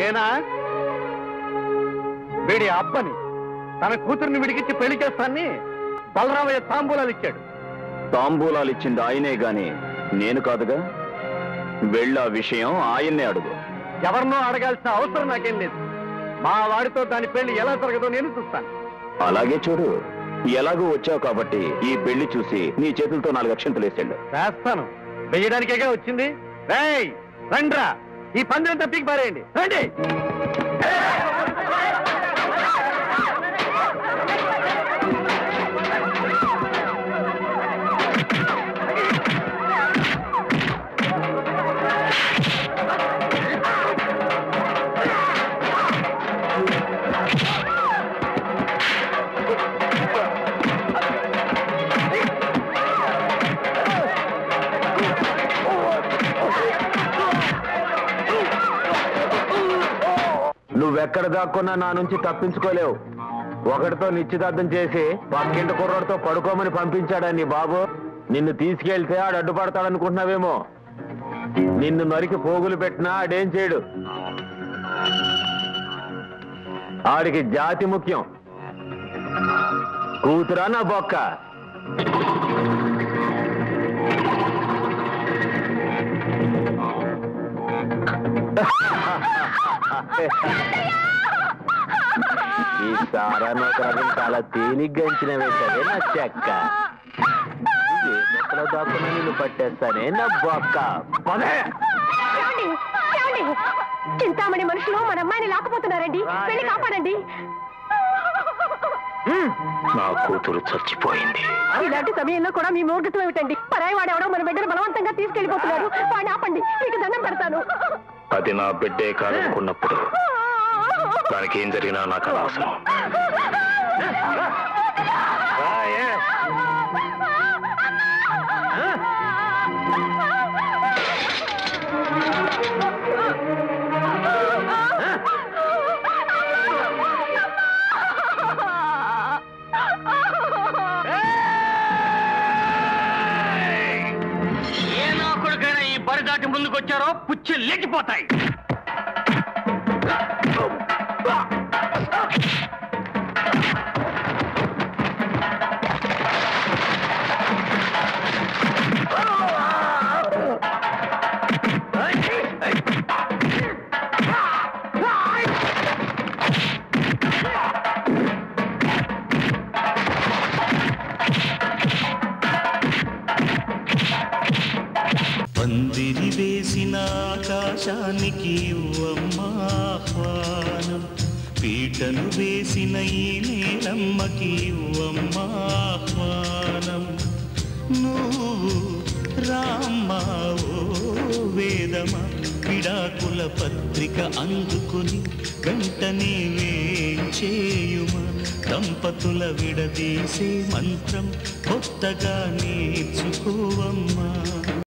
నేనా వీడి అబ్బని తన కూతుర్ని విడికిచ్చి పెళ్లి చేస్తానని బలరామయ్య తాంబూలాలు ఇచ్చాడు. తాంబూలాలు ఇచ్చింది ఆయనే గాని నేను కాదుగా. వెళ్ళా విషయం ఆయన్నే అడుగు. ఎవరినో అడగాల్సిన అవసరం నాకేం లేదు. మా వాడితో దాని పెళ్లి ఎలా జరగదో నేను చూస్తాను. అలాగే చూడు. ఎలాగూ వచ్చావు కాబట్టి ఈ పెళ్లి చూసి నీ చేతులతో 4 అక్షంతలు వేసాడు. వేస్తాను. వేయడానికేగా వచ్చింది. రేయ్ రండ్రా, ఈ పందెంతా పీకి పారేయండి. రండి. ఎక్కడ దాక్కున్నా నా నుంచి తప్పించుకోలేవు. ఒకటితో నిశ్చితార్థం చేసి పక్కింటి కుర్రాడితో పడుకోమని పంపించాడని బాబు. నిన్ను తీసుకెళ్తే ఆడు అడ్డుపడతాడనుకుంటున్నావేమో. నిన్ను నరికి పోగులు పెట్టినా ఆడేం చేయడు. ఆడికి జాతి ముఖ్యం. కూతురా నా బొక్క. ఈ సారా నాకు చాలా తేలిగ్గా అంచిన వేశాడే నా చెక్క. ఎక్కడ దాక్కున్నా నేను పట్టేస్తానే నా బొక్క. చింతామణి మనుషులు మన అమ్మాయిని లాకపోతున్నారండి. వెళ్ళి కాపాడండి. నా కూతురు చచ్చిపోయింది. ఇలాంటి సమయంలో కూడా మీ మూర్ఖత్వం ఏమిటండి? పరాయి వాడెవడో మన బిడ్డను బలవంతంగా తీసుకెళ్లిపోతున్నారు. వాడిని ఆపండి. మీకు దండం పెడతాను. అది నా బిడ్డే కాదనుకున్నప్పుడు దానికి ఏం జరిగినా నాకు అనవసరం. దాటి ముందుకు వచ్చారో పుచ్చి లేచిపోతాయి. ఆకాశానికి ఉమ్మాహ్వానం, పీటను వేసిన ఈ నేలమ్మకి ఉమ్మాహ్వానం. నువ్వు రామ్మా ఓ వేదమా, విడాకుల పత్రిక అందుకుని వెంటనే వేంచేయుమా. దంపతుల విడదీసే మంత్రం కొత్తగా నేర్చుకోవమ్మా.